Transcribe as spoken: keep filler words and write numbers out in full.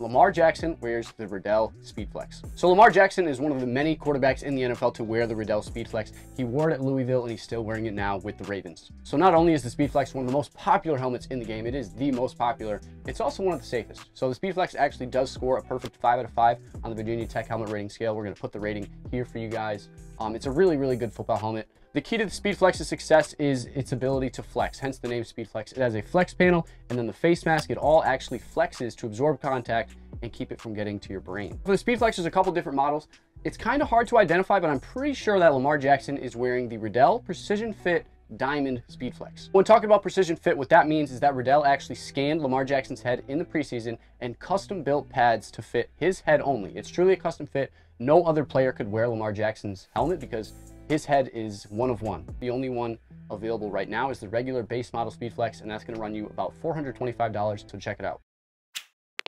Lamar Jackson wears the Riddell Speedflex. So Lamar Jackson is one of the many quarterbacks in the N F L to wear the Riddell Speedflex. He wore it at Louisville and he's still wearing it now with the Ravens. So not only is the Speedflex one of the most popular helmets in the game, it is the most popular, it's also one of the safest. So the Speedflex actually does score a perfect five out of five on the Virginia Tech helmet rating scale. We're gonna put the rating here for you guys. Um, it's a really, really good football helmet. The key to the Speedflex's success is its ability to flex, hence the name Speedflex. It has a flex panel and then the face mask, it all actually flexes to absorb contact and keep it from getting to your brain. For the Speedflex, there's a couple different models. It's kind of hard to identify, but I'm pretty sure that Lamar Jackson is wearing the Riddell Precision Fit Diamond Speedflex. When talking about precision fit, what that means is that Riddell actually scanned Lamar Jackson's head in the preseason and custom built pads to fit his head only. It's truly a custom fit. No other player could wear Lamar Jackson's helmet because his head is one of one. The only one available right now is the regular base model Speedflex, and that's gonna run you about four hundred twenty-five dollars, so check it out.